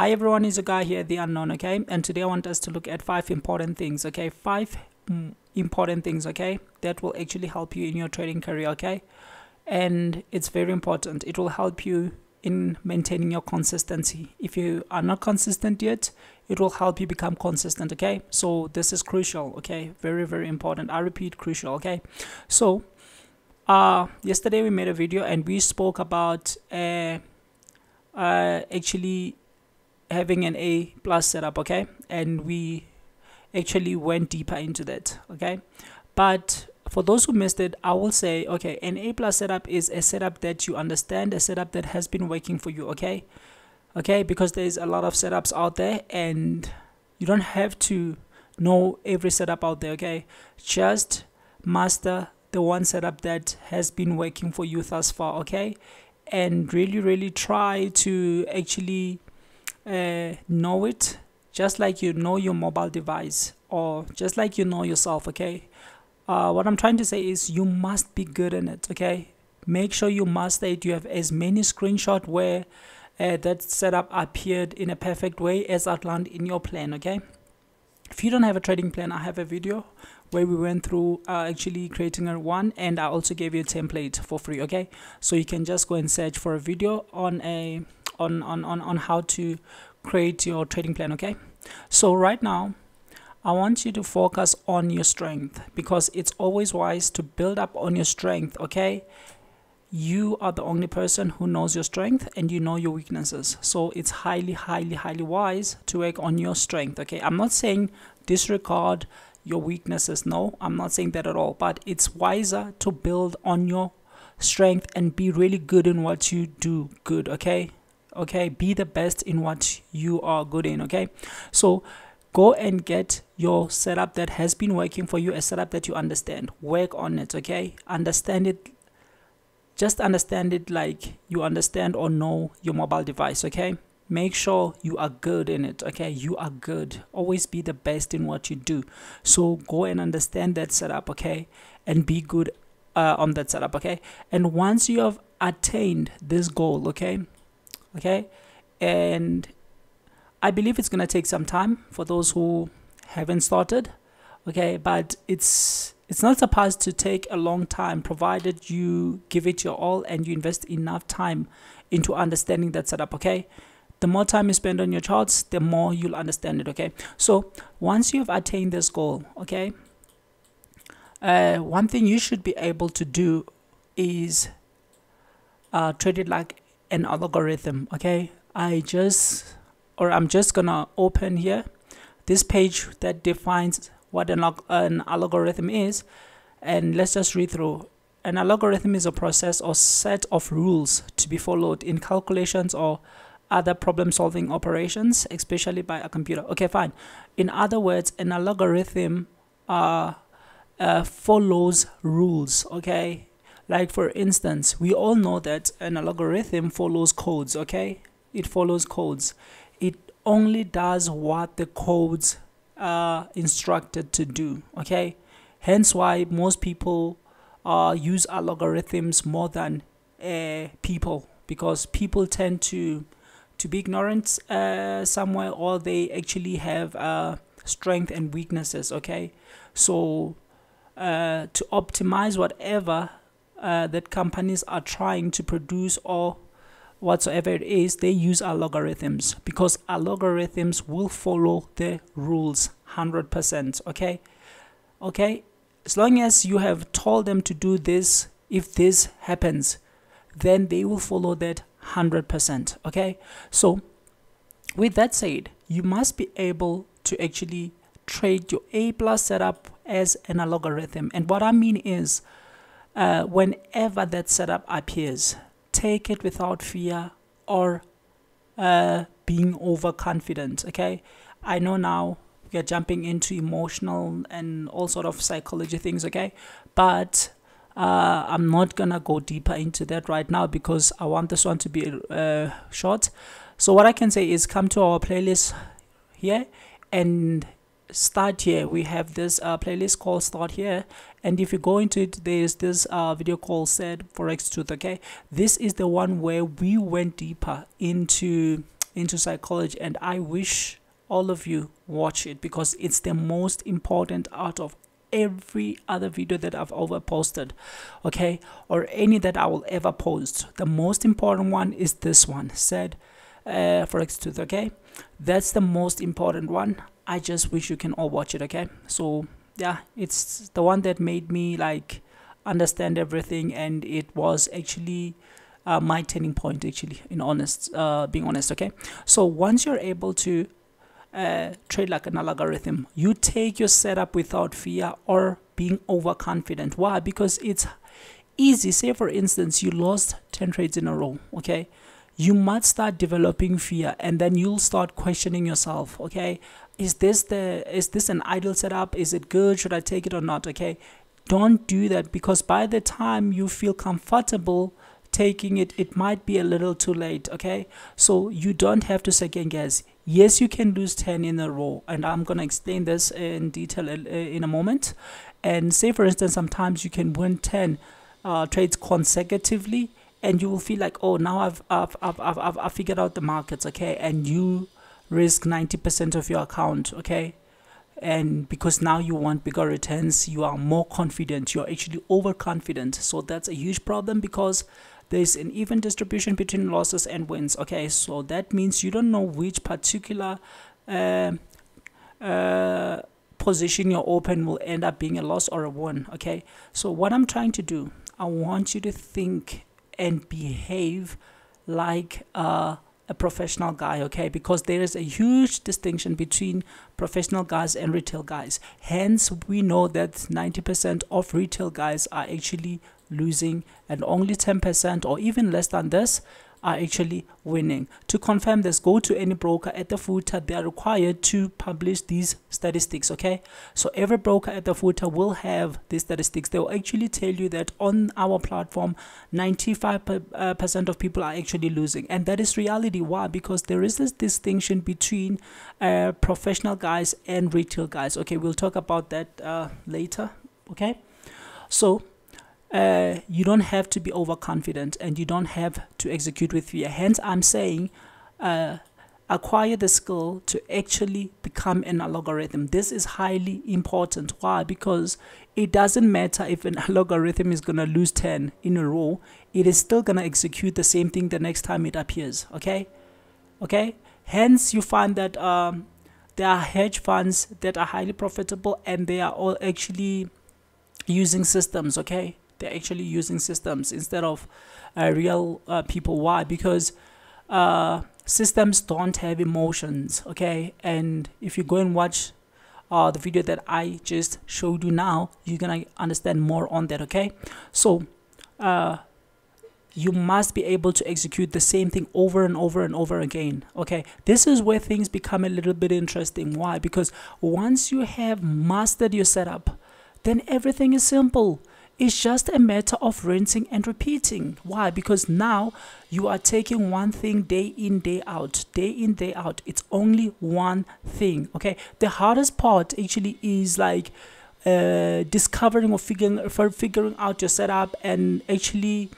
Hi everyone, it's your guy here, The Unknown, okay? And today I want us to look at 5 important things, okay? 5 important things, okay? That will actually help you in your trading career, okay? And it's very important. It will help you in maintaining your consistency. If you are not consistent yet, it will help you become consistent, okay? So this is crucial, okay? Very, very important. I repeat, crucial, okay? So yesterday we made a video and we spoke about actually having an A+ setup, okay? And we actually went deeper into that, okay? But for those who missed it, I will say, okay, an A+ setup is a setup that you understand, a setup that has been working for you, okay? Okay, because there's a lot of setups out there and you don't have to know every setup out there, okay? Just master the one setup that has been working for you thus far, okay? And really, really try to actually know it, just like you know your mobile device or just like you know yourself, okay? What I'm trying to say is you must be good in it, okay? Make sure you master it. You have as many screenshots where that setup appeared in a perfect way as outlined in your plan, okay? If you don't have a trading plan, I have a video where we went through actually creating a one, and I also gave you a template for free, okay? So you can just go and search for a video on a on how to create your trading plan, okay? So right now I want you to focus on your strength, because it's always wise to build up on your strength, okay? You are the only person who knows your strength and you know your weaknesses. So it's highly wise to work on your strength, okay? I'm not saying disregard your weaknesses, no, I'm not saying that at all, but it's wiser to build on your strength and be really good in what you do good, okay? Okay, be the best in what you are good in, okay? So go and get your setup that has been working for you, a setup that you understand. Work on it, okay? Understand it. Just understand it like you understand or know your mobile device, okay? Make sure you are good in it, okay? You are good. Always be the best in what you do. So go and understand that setup, okay? And be good on that setup, okay? And once you have attained this goal, okay? Okay, and I believe it's gonna take some time for those who haven't started, okay? But it's not supposed to take a long time, provided you give it your all and you invest enough time into understanding that setup, okay? The more time you spend on your charts, the more you'll understand it, okay? So once you've attained this goal, okay, one thing you should be able to do is trade it like an algorithm, okay? I'm just gonna open here this page that defines what an algorithm is, and let's just read through. An algorithm is a process or set of rules to be followed in calculations or other problem-solving operations, especially by a computer. Okay, fine. In other words, an algorithm follows rules, okay? Like, for instance, we all know that an algorithm follows codes, okay? It follows codes. It only does what the codes are instructed to do, okay? Hence why most people use algorithms more than people, because people tend to be ignorant somewhere, or they actually have strength and weaknesses, okay? So to optimize whatever that companies are trying to produce or whatsoever it is, they use algorithms, because algorithms will follow the rules 100%, okay? Okay, as long as you have told them to do this, if this happens, then they will follow that 100%, okay? So with that said, you must be able to actually trade your A+ setup as an algorithm. And what I mean is, whenever that setup appears, take it without fear or being overconfident, okay? I know now we are jumping into emotional and all sort of psychology things, okay? But I'm not gonna go deeper into that right now, because I want this one to be short. So what I can say is, come to our playlist here and start here. We have this playlist called Start Here, and if you go into it, there is this video called Said Forex Truth, okay? This is the one where we went deeper into into psychology, and I wish all of you watch it because it's the most important out of every other video that I've ever posted, okay, or any that I will ever post. The most important one is this one, said Forex Tooth, okay? That's the most important one. I just wish you can all watch it, okay? So yeah, it's the one that made me like understand everything, and it was actually my turning point, actually, in honest, being honest, okay? So once you're able to trade like an algorithm, you take your setup without fear or being overconfident. Why? Because it's easy. Say for instance you lost 10 trades in a row, okay? You might start developing fear, and then you'll start questioning yourself, okay? Is this an idle setup? Is it good? Should I take it or not? Okay, don't do that, because by the time you feel comfortable taking it, it might be a little too late, okay? So you don't have to second guess. Yes, you can lose 10 in a row, and I'm gonna explain this in detail in a moment. And say for instance sometimes you can win 10 trades consecutively, and you will feel like, oh, now I've figured out the markets, okay? And you risk 90% of your account, okay? And because now you want bigger returns, you are more confident, you're actually overconfident. So that's a huge problem, because there's an even distribution between losses and wins, okay? So that means you don't know which particular position you open will end up being a loss or a win, okay? So what I'm trying to do, I want you to think and behave like a professional guy, okay? Because there is a huge distinction between professional guys and retail guys. Hence, we know that 90% of retail guys are actually losing, and only 10% or even less than this are actually winning. To confirm this, go to any broker at the footer. They are required to publish these statistics, okay? So every broker at the footer will have these statistics. They will actually tell you that on our platform 95% of people are actually losing, and that is reality. Why? Because there is this distinction between professional guys and retail guys, okay? We'll talk about that later, okay? So you don't have to be overconfident, and you don't have to execute with fear. Hence, I'm saying acquire the skill to actually become an algorithm. This is highly important. Why? Because it doesn't matter if an algorithm is going to lose 10 in a row. It is still going to execute the same thing the next time it appears, okay? Okay? Hence, you find that there are hedge funds that are highly profitable, and they are all actually using systems, okay? They're actually using systems instead of real people. Why? Because systems don't have emotions, okay? And if you go and watch the video that I just showed you now, you're gonna understand more on that, okay? So you must be able to execute the same thing over and over and over again, okay? This is where things become a little bit interesting. Why? Because once you have mastered your setup, then everything is simple. It's just a matter of rinsing and repeating. Why? Because now you are taking one thing day in, day out. Day in, day out. It's only one thing, okay? The hardest part actually is like discovering or figuring out your setup, and actually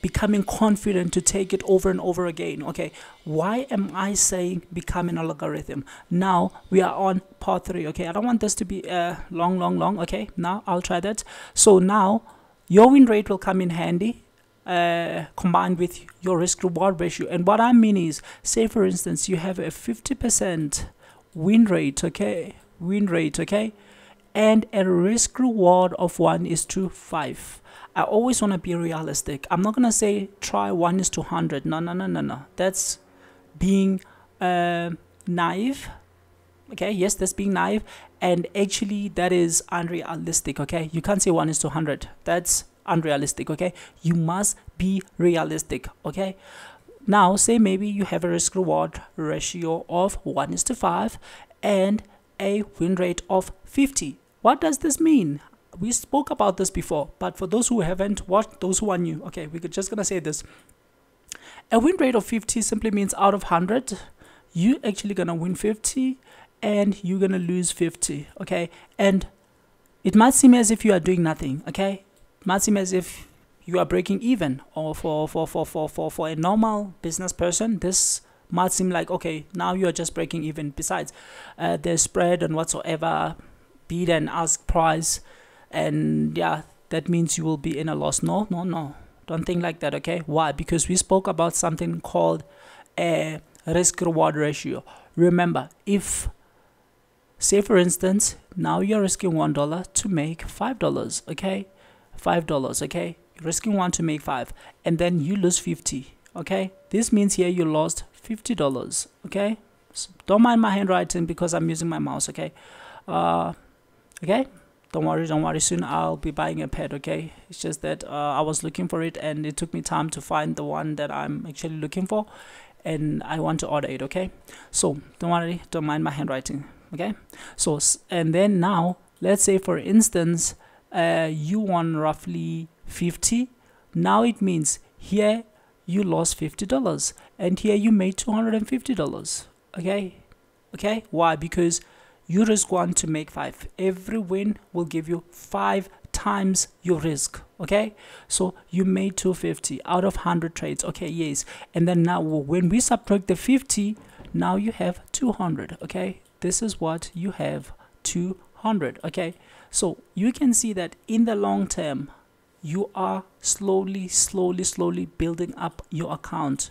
becoming confident to take it over and over again, okay? Why am I saying become an algorithm? Now we are on part 3, okay? I don't want this to be long, okay? Now I'll try that. So now your win rate will come in handy, combined with your risk reward ratio. And what I mean is, say for instance you have a 50% win rate, okay? And a risk reward of 1:5. I always want to be realistic. I'm not gonna say try 1:100. No. That's being naive. Okay, yes, that's being naive, and actually that is unrealistic. Okay, you can't say 1:100. That's unrealistic. Okay, you must be realistic. Okay. Now say maybe you have a risk reward ratio of 1:5 and a win rate of 50. What does this mean? We spoke about this before, but for those who haven't watched, those who are new, okay, we're just gonna say this. A win rate of 50 simply means out of 100, you actually gonna win 50 and you're gonna lose 50, okay? And it might seem as if you are doing nothing, okay? It might seem as if you are breaking even, or for a normal business person, this might seem like, okay, now you are just breaking even. Besides, the spread and whatsoever, bid and ask price, and yeah, that means you will be in a loss. No, don't think like that, okay? Why? Because we spoke about something called a risk reward ratio. Remember, if, say for instance, now you're risking $1 to make $5, okay? Risking 1 to make 5, and then you lose 50, okay? This means here you lost $50, okay? So don't mind my handwriting because I'm using my mouse, okay? Okay, don't worry, soon I'll be buying a pet, okay? It's just that I was looking for it and it took me time to find the one that I'm actually looking for, and I want to order it, okay? So don't worry, don't mind my handwriting, okay? So, and then now let's say for instance you won roughly 50. Now it means here you lost $50 and here you made $250, okay? Why? Because you risk 1 to make 5. Every win will give you 5 times your risk, okay? So you made 250 out of 100 trades, okay? Yes. And then now when we subtract the 50, now you have 200, okay? This is what you have, 200, okay? So you can see that in the long term you are slowly building up your account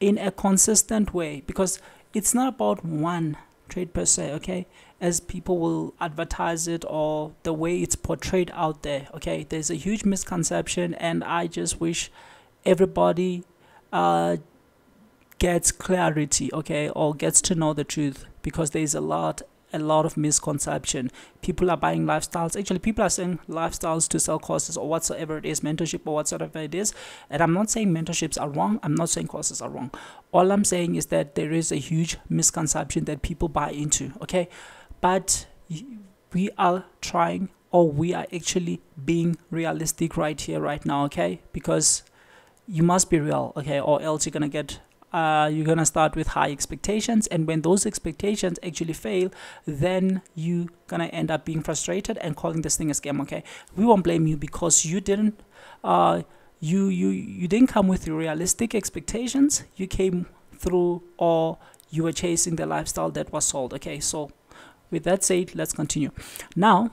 in a consistent way, because it's not about one trade per se, okay, as people will advertise it or the way it's portrayed out there, okay? There's a huge misconception, and I just wish everybody gets clarity, okay, or gets to know the truth, because there's a lot of misconception. People are buying lifestyles. Actually, people are selling lifestyles to sell courses or whatsoever it is, mentorship or whatsoever it is. And I'm not saying mentorships are wrong. I'm not saying courses are wrong. All I'm saying is that there is a huge misconception that people buy into, okay? But we are trying, or we are actually being realistic right here, right now, okay? Because you must be real, okay? Or else you're gonna get you're gonna start with high expectations, and when those expectations actually fail, then you're gonna end up being frustrated and calling this thing a scam, okay? We won't blame you because you didn't you didn't come with realistic expectations. You came through, or you were chasing the lifestyle that was sold, okay? So with that said, let's continue. Now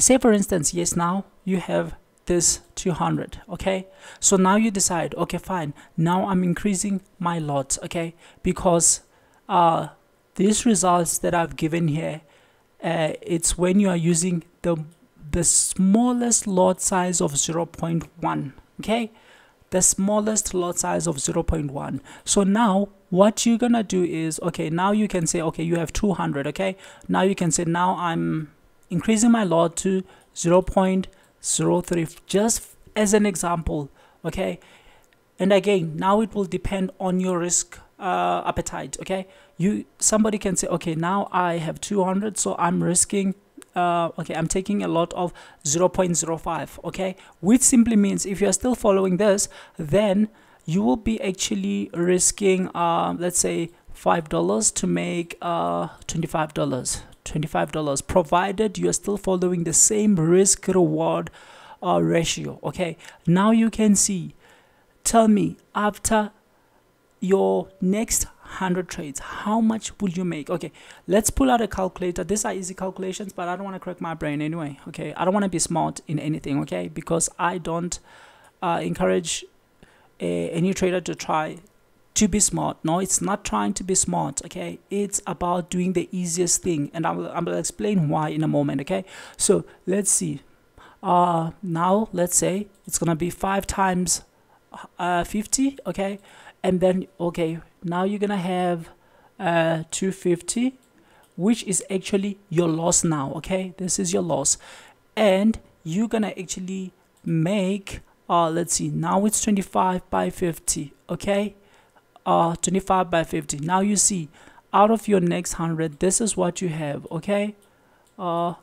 say for instance, yes, now you have this 200, okay? So now you decide, okay, fine, now I'm increasing my lots, okay? Because these results that I've given here, it's when you are using the smallest lot size of 0.1, okay? The smallest lot size of 0.1. So now what you're gonna do is, okay, now you can say, okay, you have 200, okay? Now you can say, now I'm increasing my lot to 0.03, just as an example, okay? And again, now it will depend on your risk appetite, okay? Somebody can say, okay, now I have 200, so I'm risking okay, I'm taking a lot of 0.05, okay? Which simply means if you're still following this, then you will be actually risking let's say $5 to make $25, provided you are still following the same risk reward ratio, okay? Now you can see, tell me, after your next 100 trades, how much will you make? Okay, let's pull out a calculator. These are easy calculations, but I don't want to crack my brain anyway, okay? I don't want to be smart in anything, okay? Because I don't encourage any trader to try to be smart. No, it's not trying to be smart, okay? It's about doing the easiest thing, and I will explain why in a moment, okay? So let's see, now let's say it's gonna be 5 times 50, okay? And then, okay, now you're gonna have 250, which is actually your loss now, okay? This is your loss, and you're gonna actually make let's see, now it's 25 by 50, okay? 25 by 50. Now you see, out of your next 100, this is what you have, okay?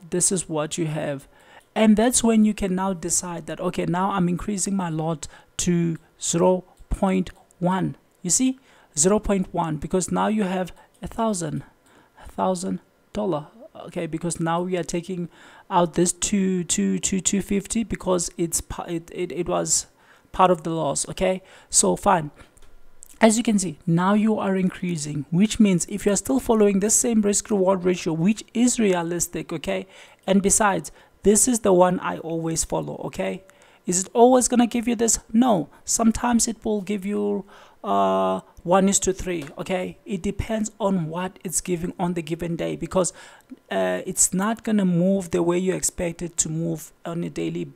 This is what you have, and that's when you can now decide that, okay, now I'm increasing my lot to 0.1. you see, 0.1, because now you have $1,000, okay? Because now we are taking out this 250, because it was part of the loss, okay? So fine, As you can see, now you are increasing, which means if you are still following this same risk reward ratio, which is realistic, okay, and besides, this is the one I always follow, okay. Is it always gonna give you this? No, sometimes it will give you 1:3, okay. It depends on what it's giving on the given day, because it's not gonna move the way you expect it to move on a daily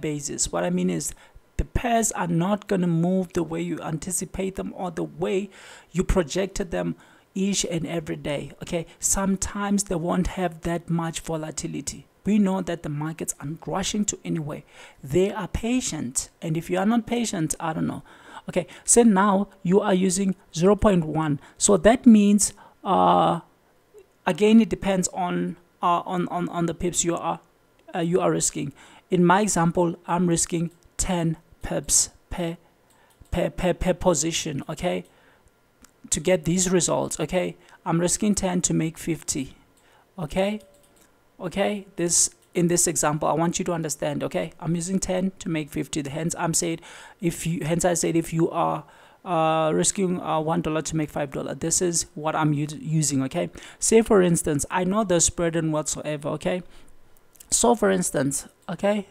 basis. What I mean is, the pairs are not going to move the way you anticipate them or the way you projected them each and every day, okay. Sometimes they won't have that much volatility. We know that the markets aren't rushing to anywhere. They are patient, and if you are not patient, I don't know, okay. So now you are using 0.1, so that means again, it depends on the pips you are risking. In my example, I'm risking 10 pips per position, okay, to get these results, okay. I'm risking 10 to make 50, okay. This, in this example, I want you to understand, okay. I'm using 10 to make 50. Hence I said if you are risking $1 to make $5, this is what I'm using, okay. Say for instance, I know the spread and whatsoever, okay. So for instance, okay,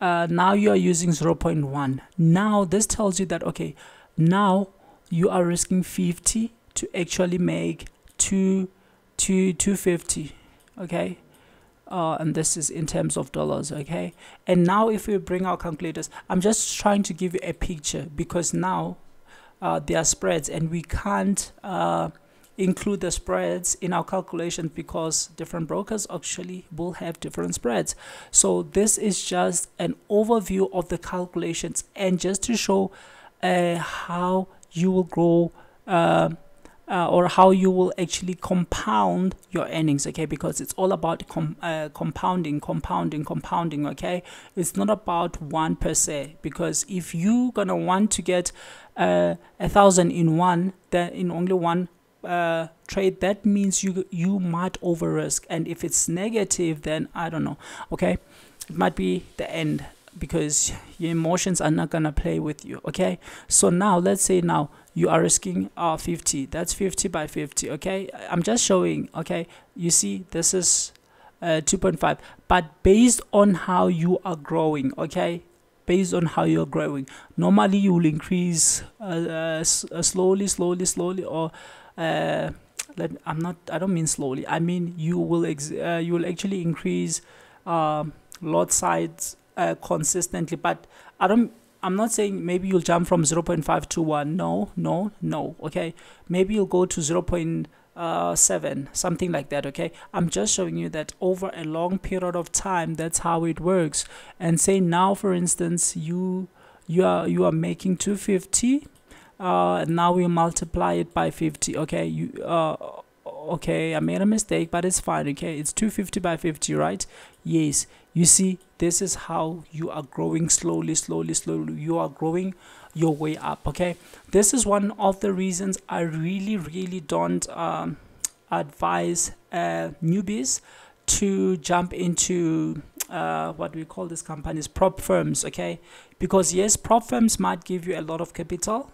now you are using 0.1. now this tells you that, okay, now you are risking 50 to actually make 250, okay, and this is in terms of dollars, okay. And now if we bring our calculators, I'm just trying to give you a picture, because now there are spreads, and we can't include the spreads in our calculations, because different brokers actually will have different spreads. So this is just an overview of the calculations, and just to show how you will grow or how you will actually compound your earnings, okay, because it's all about compounding, okay. It's not about one per se, because if you're gonna want to get 1,000 in one, then in only one trade, that means you might over risk, and if it's negative, then I don't know, okay, it might be the end, because your emotions are not gonna play with you, okay. So now let's say now you are risking 50. That's 50 by 50, okay. I'm just showing, okay. You see, this is 2.5, but based on how you are growing, okay, based on how you're growing, normally you will increase slowly, or I don't mean slowly, I mean you will actually increase lot size consistently. But I'm not saying maybe you'll jump from 0.5 to 1. No, okay, maybe you'll go to 0.7, something like that, okay. I'm just showing you that over a long period of time, that's how it works. And say now for instance you are making 250, now we multiply it by 50, okay. Okay, I made a mistake, but it's fine, okay. It's 250 by 50, right? Yes. You see, this is how you are growing slowly. You are growing your way up, okay. This is one of the reasons I really don't advise newbies to jump into what we call these companies, prop firms, okay, because yes, prop firms might give you a lot of capital,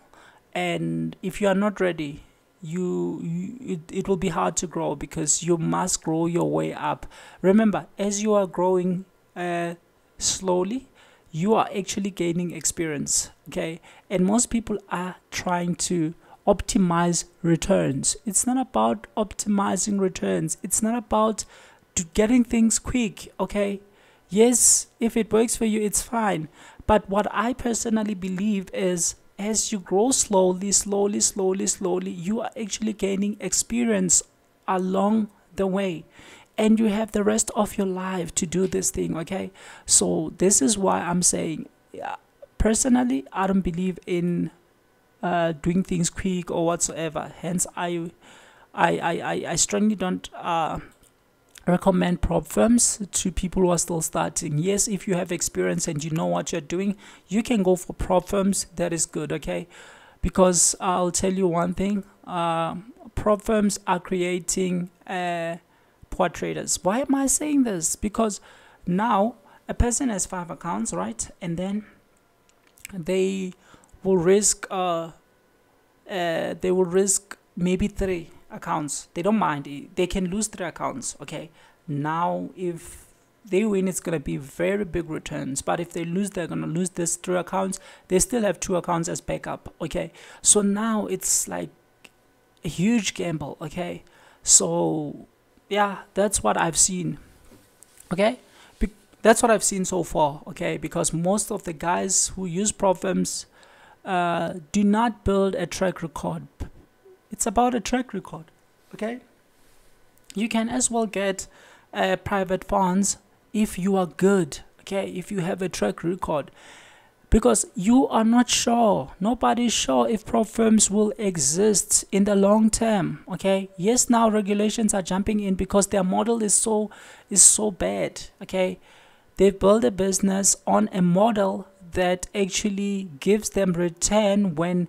and if you are not ready, it will be hard to grow, because you must grow your way up. Remember, as you are growing slowly, you are actually gaining experience, okay. And most people are trying to optimize returns. It's not about optimizing returns, it's not about getting things quick, okay. Yes, if it works for you, it's fine, but what I personally believe is, as you grow slowly, you are actually gaining experience along the way, and you have the rest of your life to do this thing, okay. So this is why I'm saying, personally, I don't believe in doing things quick or whatsoever. Hence I strongly don't recommend prop firms to people who are still starting. Yes, if you have experience and you know what you're doing, you can go for prop firms. That is good, okay, because I'll tell you one thing, prop firms are creating poor traders. Why am I saying this? Because now a person has 5 accounts, right, and then they will risk they will risk maybe 3 accounts. They don't mind. They can lose 3 accounts. Okay. Now, if they win, it's going to be very big returns. But if they lose, they're going to lose these 3 accounts. They still have 2 accounts as backup. Okay. So now it's like a huge gamble. Okay. So yeah, that's what I've seen. Okay. That's what I've seen so far. Okay. Because most of the guys who use PropFirms do not build a track record. It's about a track record. Okay. You can as well get private funds if you are good. Okay. If you have a track record, because you are not sure. Nobody's sure if prop firms will exist in the long term. Okay. Yes. Now regulations are jumping in because their model is so bad. Okay. They build a business on a model that actually gives them return when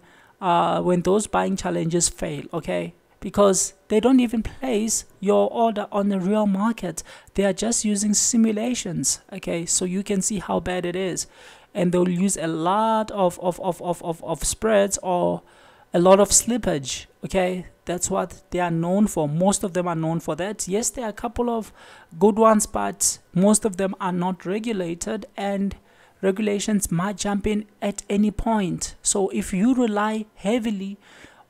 those buying challenges fail. Okay. Because they don't even place your order on the real market. They are just using simulations. Okay. So you can see how bad it is. And they'll use a lot of spreads or a lot of slippage. Okay. That's what they are known for. Most of them are known for that. Yes, there are a couple of good ones, but most of them are not regulated, and regulations might jump in at any point. So if you rely heavily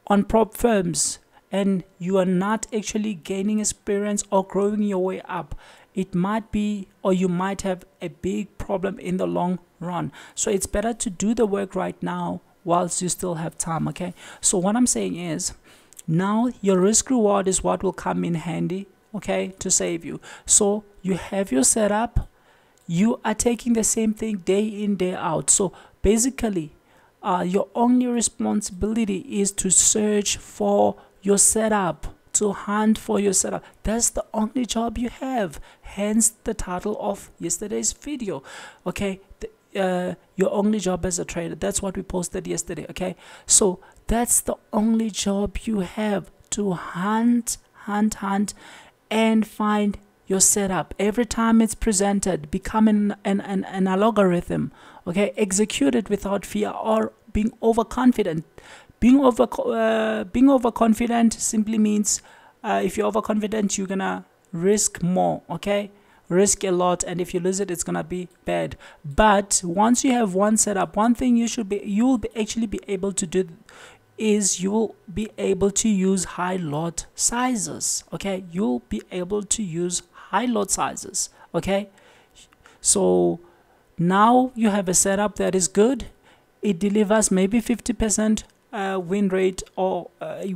on prop firms and you are not actually gaining experience or growing your way up, it might be, or you might have a big problem in the long run. So it's better to do the work right now whilst you still have time. Okay. So what I'm saying is, now your risk reward is what will come in handy. Okay. To save you. So you have your setup. You are taking the same thing day in, day out. So basically, your only responsibility is to search for your setup, to hunt for your setup. That's the only job you have. Hence the title of yesterday's video. Okay. Your only job as a trader. That's what we posted yesterday. Okay. So that's the only job you have, to hunt and find your setup. Every time it's presented, become an algorithm. Okay, execute it without fear or being overconfident. Being overconfident simply means if you're overconfident, you're gonna risk more. Okay, risk a lot, and if you lose it, it's gonna be bad. But once you have one setup, one thing you'll actually be able to do is you will be able to use high lot sizes. Okay, you'll be able to use high lot sizes. Okay, so now you have a setup that is good. It delivers maybe 50% win rate, or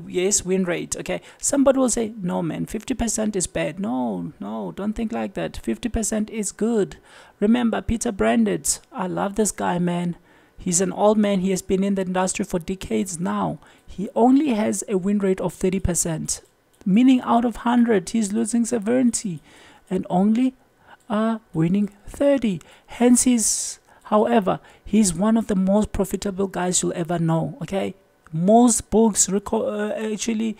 yes, win rate. Okay, somebody will say, no man, 50% is bad. No, don't think like that. 50% is good. Remember Peter Brandt. I love this guy, man. He's an old man. He has been in the industry for decades now. He only has a win rate of 30%. Meaning out of 100, he's losing 70 and only winning 30. Hence, however, he's one of the most profitable guys you'll ever know. Okay, most books actually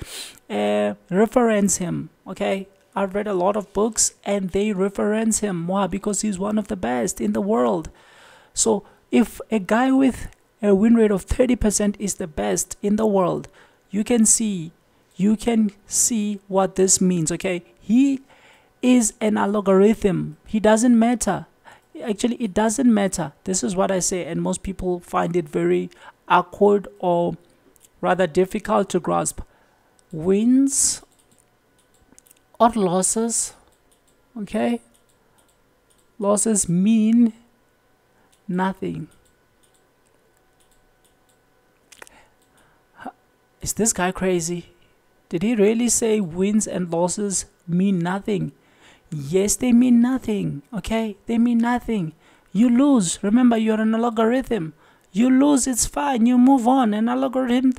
reference him. Okay, I've read a lot of books and they reference him. Why? Because he's one of the best in the world. So if a guy with a win rate of 30% is the best in the world, you can see what this means. Okay, he is an algorithm. He doesn't matter. Actually, it doesn't matter. This is what I say, and most people find it very awkward or rather difficult to grasp. Wins or losses. Okay, losses mean nothing. Is this guy crazy? Did he really say wins and losses mean nothing? Yes, they mean nothing. Okay, they mean nothing. You lose. Remember, you're an algorithm. You lose, it's fine. You move on. An algorithm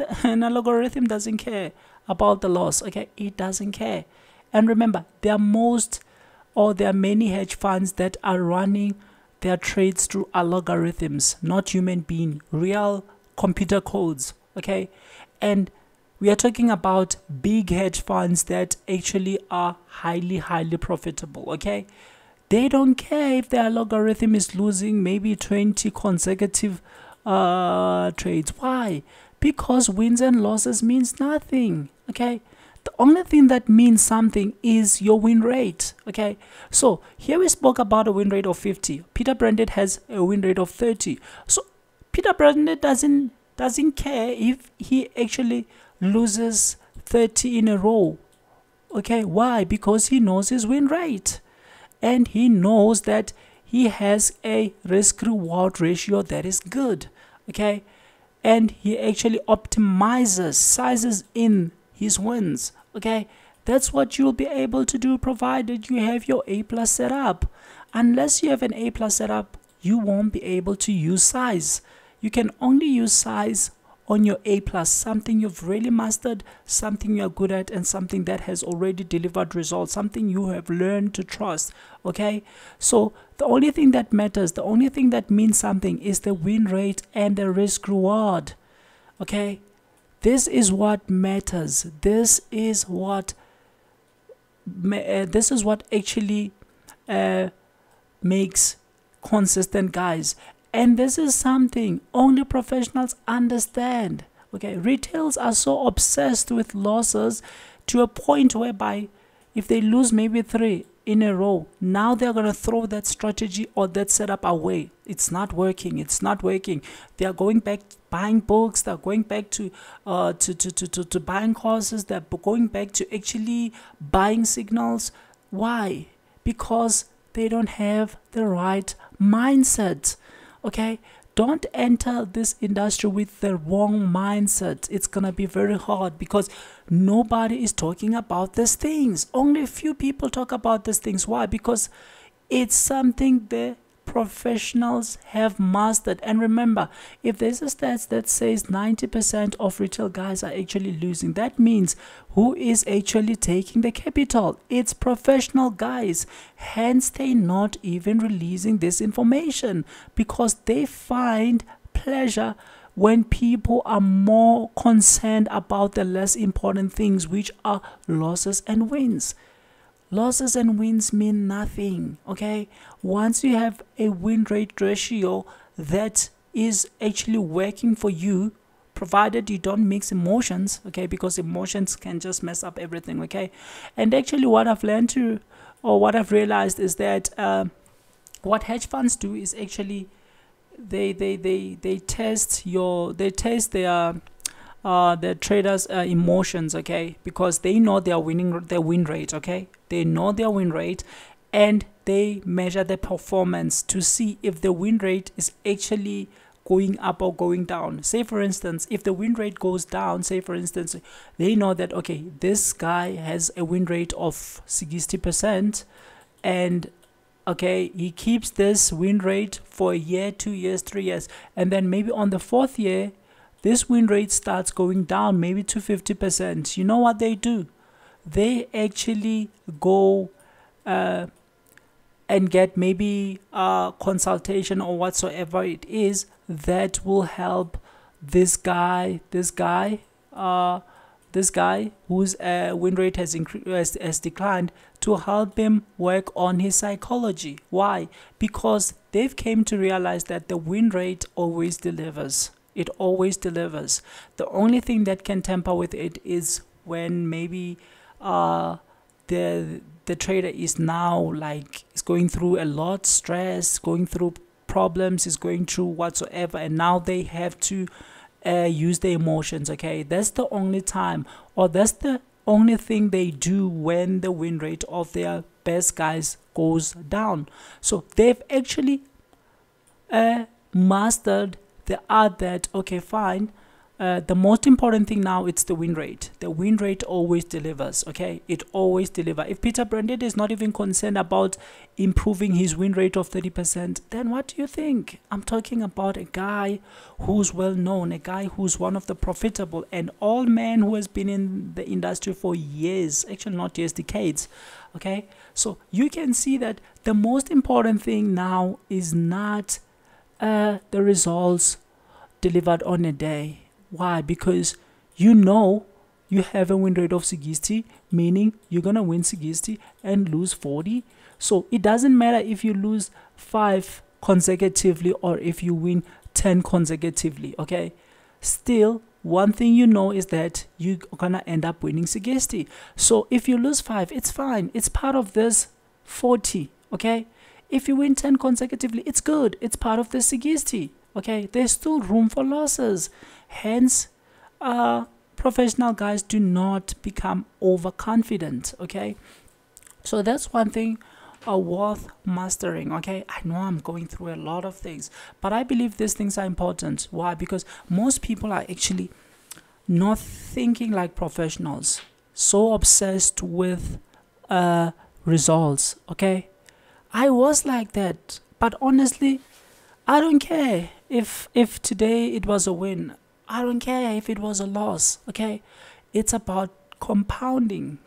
doesn't care about the loss. Okay, it doesn't care. And remember, there are many hedge funds that are running their trades through algorithms, not human being, real computer codes. Okay, and we are talking about big hedge funds that actually are highly profitable. Okay, they don't care if their algorithm is losing maybe 20 consecutive trades. Why? because wins and losses means nothing, okay? The only thing that means something is your win rate, okay? So here we spoke about a win rate of 50. Peter Brandt has a win rate of 30. So Peter Brandt doesn't care if he actually loses 30 in a row, okay? Why? Because he knows his win rate, and he knows that he has a risk-reward ratio that is good, okay? And he actually optimizes, sizes in his wins, okay? That's what you'll be able to do, provided you have your A+ setup. Unless you have an A+ setup, you won't be able to use size. You can only use size on your A+, something you've really mastered, something you're good at, and something that has already delivered results, something you have learned to trust, okay? So the only thing that matters, the only thing that means something is the win rate and the risk reward, okay? This is what matters. This is what actually makes consistent guys. And this is something only professionals understand, okay? Retails are so obsessed with losses to a point whereby if they lose maybe 3 in a row, now they're going to throw that strategy or that setup away. It's not working. It's not working. They are going back buying books. They're going back to buying courses. They're going back to actually buying signals. Why? Because they don't have the right mindset. Okay, don't enter this industry with the wrong mindset. It's gonna be very hard because nobody is talking about these things. Only a few people talk about these things. Why? Because it's something the professionals have mastered. And remember, if there's a stats that says 90% of retail guys are actually losing, that means who is actually taking the capital? It's professional guys. Hence, they're not even releasing this information because they find pleasure when people are more concerned about the less important things, which are losses and wins. Losses and wins mean nothing, okay? Once you have a win rate ratio that is actually working for you, provided you don't mix emotions, okay? Because emotions can just mess up everything, okay? And actually what I've learned to, or what I've realized is that what hedge funds do is actually they test their traders' emotions, okay? Because they know their win rate, okay? They know their win rate, and they measure the performance to see if the win rate is actually going up or going down. Say for instance, if the win rate goes down, say for instance, they know that, okay, this guy has a win rate of 60%, and okay, he keeps this win rate for a year, 2 years, 3 years, and then maybe on the 4th year, this win rate starts going down, maybe to 50%. You know what they do? They actually go and get maybe a consultation or whatsoever it is that will help this guy whose win rate has declined, to help him work on his psychology. Why? Because they've came to realize that the win rate always delivers. It always delivers. The only thing that can tamper with it is when maybe the trader is now like is going through a lot of stress, going through problems, is going through whatsoever, and now they have to use their emotions, okay? That's the only time, or that's the only thing they do when the win rate of their best guys goes down. So they've actually mastered the art that, okay, fine, the most important thing now, it's the win rate. The win rate always delivers, okay? It always delivers. If Peter Brandt is not even concerned about improving his win rate of 30%, then what do you think? I'm talking about a guy who's well-known, a guy who's one of the profitable, and all men who has been in the industry for years, actually not years, decades, okay? So you can see that the most important thing now is not the results delivered on a day. Why? Because you know you have a win rate of 60, meaning you're gonna win 60 and lose 40. So it doesn't matter if you lose 5 consecutively or if you win 10 consecutively, okay? Still, one thing you know is that you're gonna end up winning 60. So if you lose 5, it's fine, it's part of this 40. Okay, if you win 10 consecutively, it's good, it's part of the 60. Okay, there's still room for losses. Hence, professional guys do not become overconfident. Okay, so that's one thing worth mastering. Okay, I know I'm going through a lot of things, but I believe these things are important. Why? Because most people are actually not thinking like professionals, so obsessed with results. Okay, I was like that, but honestly, I don't care if today it was a win. I don't care if it was a loss. Okay, it's about compounding,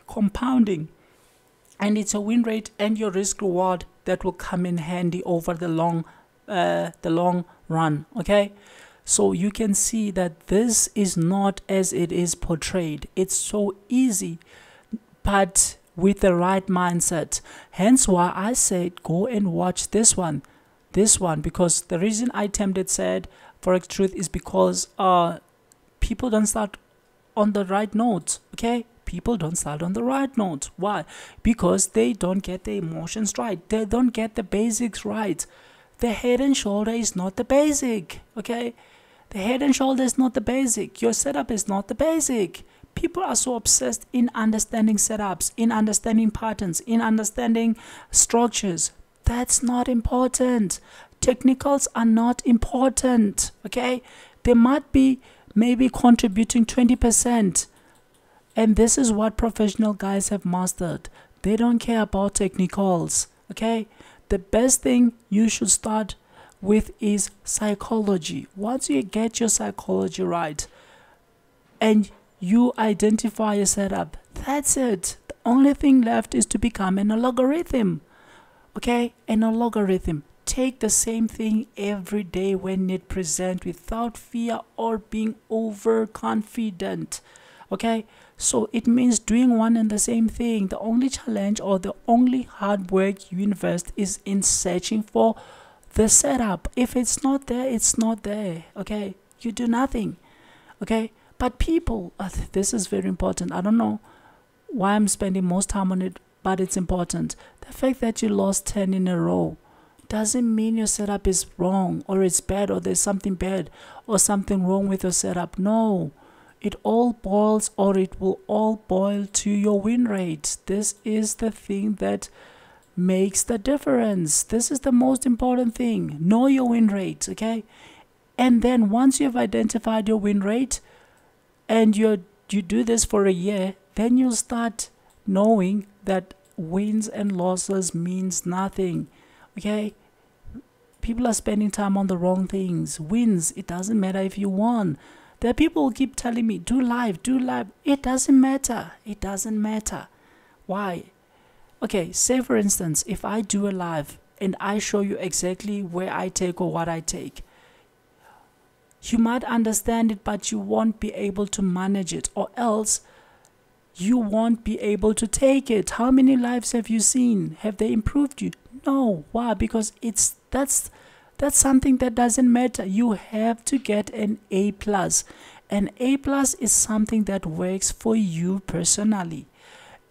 and it's a win rate and your risk reward that will come in handy over the long run. Okay, so you can see that this is not as it is portrayed. It's so easy, but with the right mindset. Hence why I said go and watch this one, because the reason I tempted said Forex Truth is because people don't start on the right note. Okay, people don't start on the right note. Why? Because they don't get the emotions right, they don't get the basics right. The head and shoulder is not the basic. Okay, the head and shoulder is not the basic. Your setup is not the basic. People are so obsessed in understanding setups, in understanding patterns, in understanding structures. That's not important. Technicals are not important. Okay, they might be maybe contributing 20%, and this is what professional guys have mastered. They don't care about technicals. Okay, the best thing you should start with is psychology. Once you get your psychology right and you identify your setup, that's it. The only thing left is to become an algorithm. Okay, an algorithm. Take the same thing every day when it presents without fear or being overconfident. Okay, so it means doing one and the same thing. The only challenge or the only hard work you invest is in searching for the setup. If it's not there, it's not there. Okay, you do nothing. Okay, but people, this is very important. I don't know why I'm spending most time on it, but it's important. The fact that you lost 10 in a row doesn't mean your setup is wrong or it's bad or there's something bad or something wrong with your setup. No, it all boils, or it will all boil to your win rate. This is the thing that makes the difference. This is the most important thing. Know your win rate. Okay, and then once you have identified your win rate and you do this for a year, then you'll start knowing that wins and losses means nothing. Okay, people are spending time on the wrong things. Wins, it doesn't matter if you won. There are people who keep telling me, do live. It doesn't matter. It doesn't matter. Why? Okay, say for instance, if I do a live and I show you exactly where I take or what I take, you might understand it, but you won't be able to manage it, or else you won't be able to take it. How many lives have you seen? Have they improved you? No. Why? Because that's something that doesn't matter. You have to get an A+. An A+ is something that works for you personally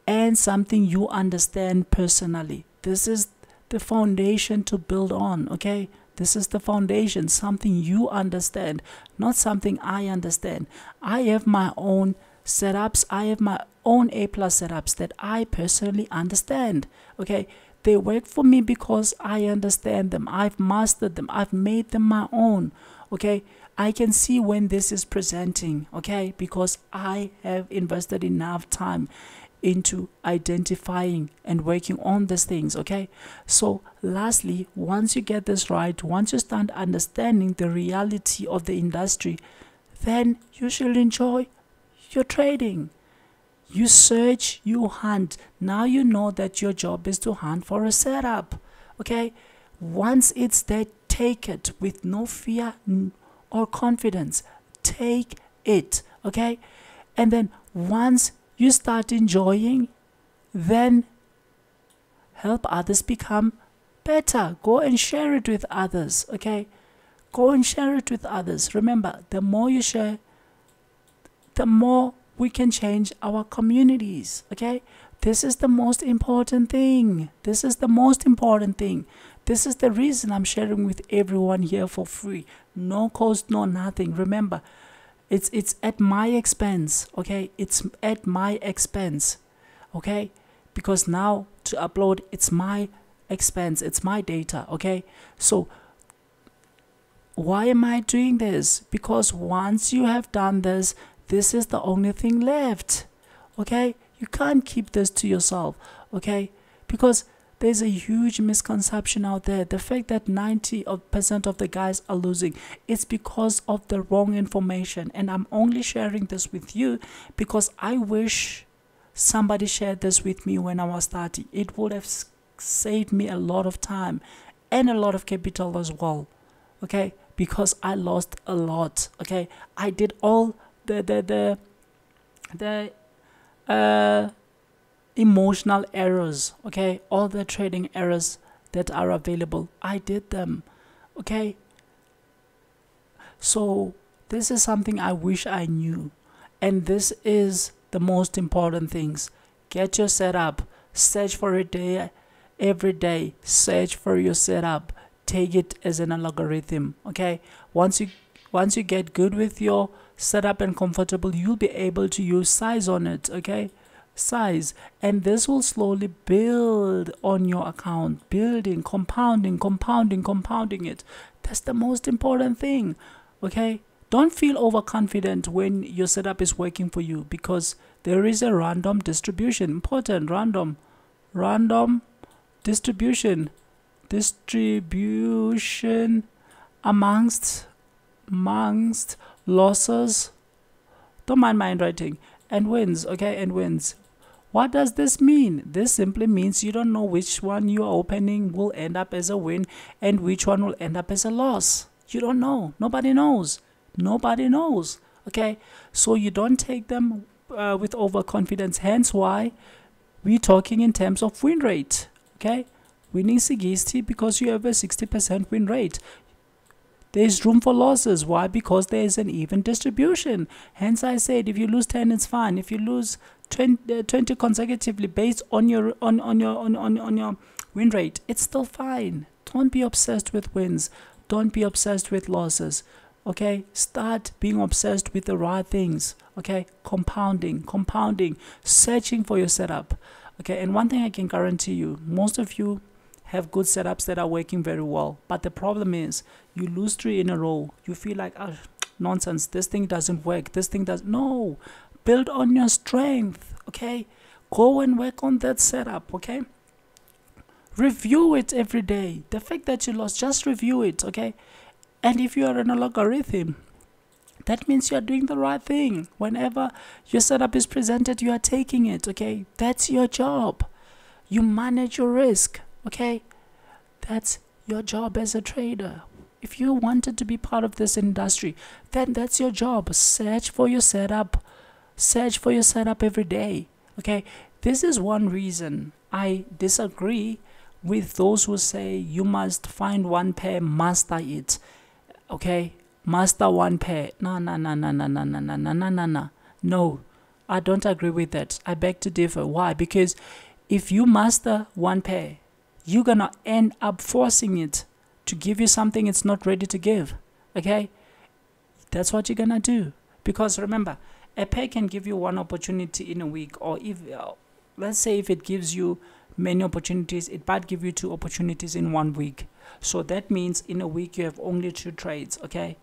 and something you understand personally. This is the foundation to build on. Okay, this is the foundation, something you understand, not something I understand. I have my own setups. I have my own A+ setups that I personally understand. Okay, they work for me because I understand them, I've mastered them, I've made them my own. Okay, I can see when this is presenting. Okay, because I have invested enough time into identifying and working on these things. Okay, so lastly, once you get this right, once you start understanding the reality of the industry, then you should enjoy your trading. You search, you hunt. Now you know that your job is to hunt for a setup. Okay, once it's there, take it with no fear or confidence. Take it. Okay, and then once you start enjoying, then help others become better. Go and share it with others. Okay, go and share it with others. Remember, the more you share, the more we can change our communities. Okay, this is the most important thing. This is the most important thing. This is the reason I'm sharing with everyone here for free, no cost, no nothing. Remember, it's at my expense. Okay, it's at my expense. Okay, because now to upload, it's my expense, it's my data. Okay, so why am I doing this? Because once you have done this, this is the only thing left. Okay, you can't keep this to yourself. Okay, because there's a huge misconception out there. The fact that 90% of the guys are losing, it's because of the wrong information. And I'm only sharing this with you because I wish somebody shared this with me when I was starting. It would have saved me a lot of time and a lot of capital as well. Okay, because I lost a lot. Okay, I did all the emotional errors. Okay, all the trading errors that are available, I did them. Okay, so this is something I wish I knew, and this is the most important things. Get your setup, search for a day, every day, search for your setup. Take it as an algorithm. Okay, once you get good with your setup and comfortable, you'll be able to use size on it. Okay, size, and this will slowly build on your account, building, compounding it. That's the most important thing. Okay, don't feel overconfident when your setup is working for you, because there is a random distribution. Important, random distribution amongst losses, don't mind my handwriting, and wins. Okay, and wins. What does this mean? This simply means you don't know which one you are opening will end up as a win and which one will end up as a loss. You don't know. Nobody knows. Nobody knows. Okay, so you don't take them with overconfidence. Hence why we're talking in terms of win rate. Okay, winning 60 because you have a 60% win rate. There is room for losses. Why? Because there is an even distribution. Hence I said, if you lose 10, it's fine. If you lose 20 consecutively based on your on your win rate, it's still fine. Don't be obsessed with wins. Don't be obsessed with losses. Okay, start being obsessed with the right things. Okay, compounding, searching for your setup. Okay, and one thing I can guarantee you, most of you have good setups that are working very well, but the problem is you lose 3 in a row. You feel like, oh, nonsense, this thing doesn't work, this thing does. No, build on your strength. Okay, go and work on that setup. Okay, review it every day. The fact that you lost, just review it. Okay, and if you are in a logarithm, that means you are doing the right thing. Whenever your setup is presented, you are taking it. Okay, that's your job. You manage your risk. Okay, that's your job as a trader. If you wanted to be part of this industry, then that's your job. Search for your setup. Search for your setup every day. Okay, this is one reason I disagree with those who say you must find one pair, master it. Okay, master one pair. No. No, I don't agree with that. I beg to differ. Why? Because if you master one pair, you're gonna end up forcing it to give you something it's not ready to give. Okay, that's what you're gonna do. Because remember, a pair can give you one opportunity in a week, or if let's say if it gives you many opportunities, it might give you 2 opportunities in 1 week. So that means in a week you have only 2 trades. Okay,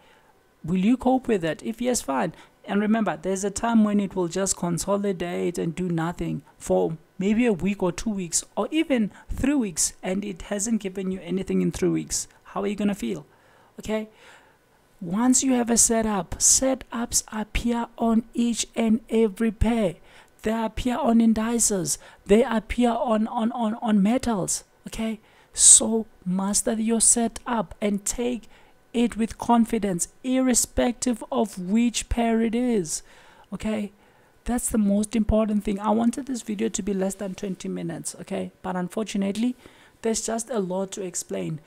will you cope with that? If yes, fine. And remember, there's a time when it will just consolidate and do nothing for maybe a week or 2 weeks or even 3 weeks, and it hasn't given you anything in 3 weeks. How are you going to feel? Okay, once you have a setup, setups appear on each and every pair. They appear on indices. They appear on metals. Okay, so master your setup and take it with confidence, irrespective of which pair it is. Okay, that's the most important thing. I wanted this video to be less than 20 minutes. Okay, but unfortunately there's just a lot to explain,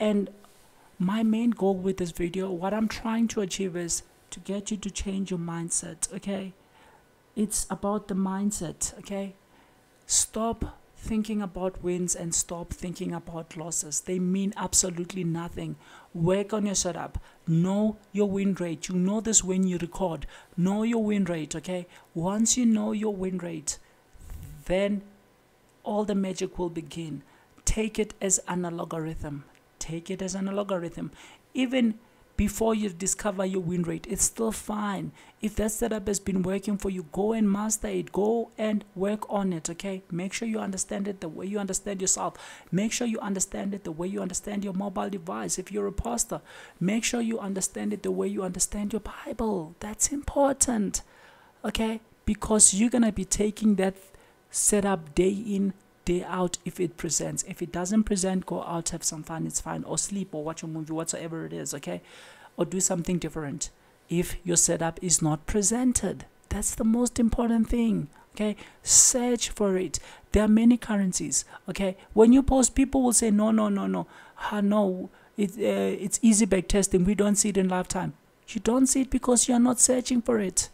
and my main goal with this video, what I'm trying to achieve, is to get you to change your mindset, okay? It's about the mindset, okay? Stop thinking about wins and stop thinking about losses. They mean absolutely nothing. Work on your setup. Know your win rate. You know this when you record. Know your win rate, okay? Once you know your win rate, then all the magic will begin. Take it as an algorithm. Take it as an algorithm. Even before you discover your win rate, it's still fine. If that setup has been working for you, go and master it. Go and work on it, okay? Make sure you understand it the way you understand yourself. Make sure you understand it the way you understand your mobile device. If you're a pastor, make sure you understand it the way you understand your Bible. That's important, okay? Because you're going to be taking that setup day in, day out. If it presents, if it doesn't present, go out, have some fun, it's fine, or sleep or watch a movie, whatsoever it is, okay? Or do something different if your setup is not presented. That's the most important thing, okay? Search for it. There are many currencies, okay? When you post, people will say no, it's easy back testing, we don't see it in lifetime. You don't see it because you're not searching for it.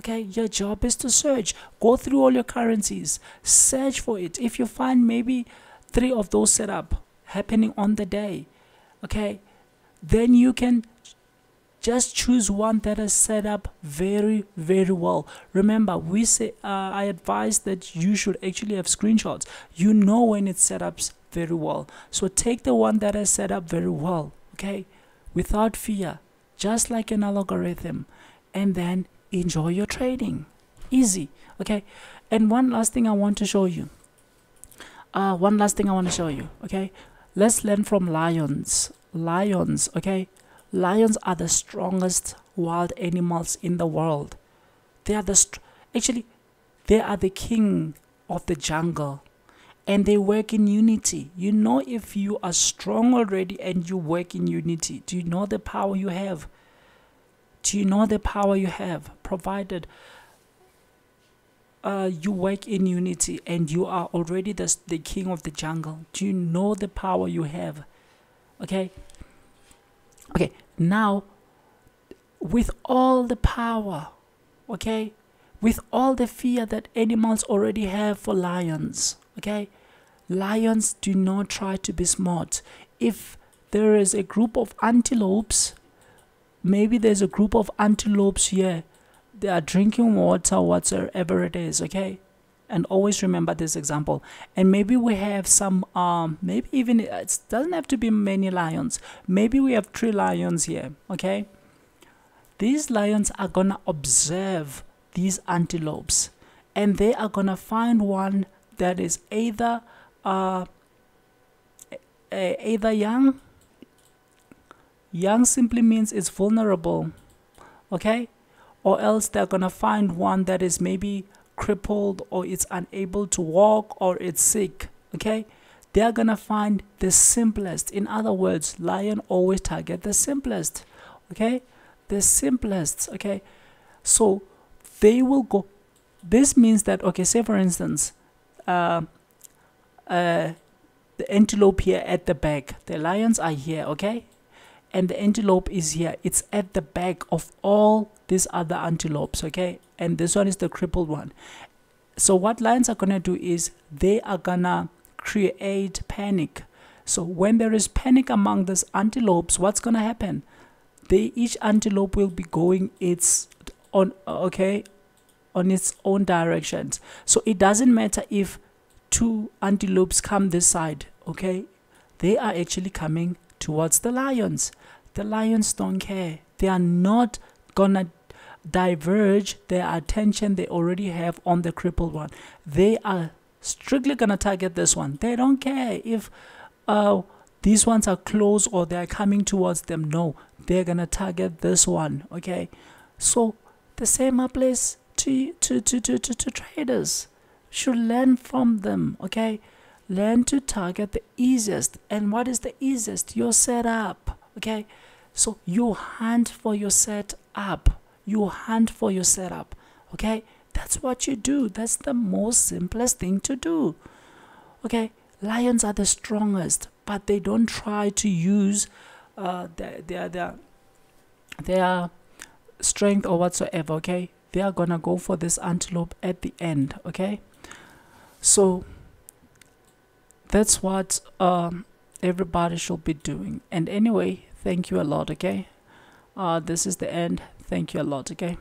Okay, your job is to search. Go through all your currencies. Search for it. If you find maybe 3 of those set up happening on the day, okay, then you can just choose one that is set up very, very well. Remember, we say I advise that you should actually have screenshots. You know when it's set up very well. So take the one that is set up very well, okay, without fear, just like an algorithm, and then enjoy your trading. Easy, okay? And one last thing I want to show you, okay? Let's learn from lions. Lions, okay? Lions are the strongest wild animals in the world. They are the king of the jungle, and they work in unity. You know, if you are strong already and you work in unity, do you know the power you have? Do you know the power you have, provided you work in unity and you are already the king of the jungle? Do you know the power you have? Okay? Okay, now, with all the power, okay, with all the fear that animals already have for lions, okay, lions do not try to be smart. If there is a group of antelopes, maybe there's a group of antelopes here, they are drinking water, whatsoever it is, okay? And always remember this example. And maybe we have some maybe even, it doesn't have to be many lions, maybe we have 3 lions here, okay? These lions are gonna observe these antelopes, and they are gonna find one that is either young. Young simply means it's vulnerable, okay? Or else they're gonna find one that is maybe crippled, or it's unable to walk, or it's sick, okay? They're gonna find the simplest. In other words, lion always target the simplest, okay? The simplest, okay? So they will go. This means that, okay, say for instance, the antelope here at the back, the lions are here, okay? And the antelope is here. It's at the back of all these other antelopes, okay? And this one is the crippled one. So what lions are gonna do is they are gonna create panic. So when there is panic among these antelopes, what's gonna happen? Each antelope will be going on its own directions. So it doesn't matter if 2 antelopes come this side, okay? They are actually coming towards the lions. The lions don't care. They are not gonna diverge their attention they already have on the crippled one. They are strictly gonna target this one. They don't care if these ones are close or they are coming towards them. No, they're gonna target this one, okay? So the same applies to traders. Should learn from them, okay? Learn to target the easiest. And what is the easiest? Your setup, okay? So you hunt for your setup. You hunt for your setup, okay? That's what you do. That's the most simplest thing to do, okay? Lions are the strongest, but they don't try to use their strength or whatsoever, okay, they are gonna go for this antelope at the end, okay. So that's what everybody should be doing. And anyway, thank you a lot, okay. This is the end. Thank you a lot, okay.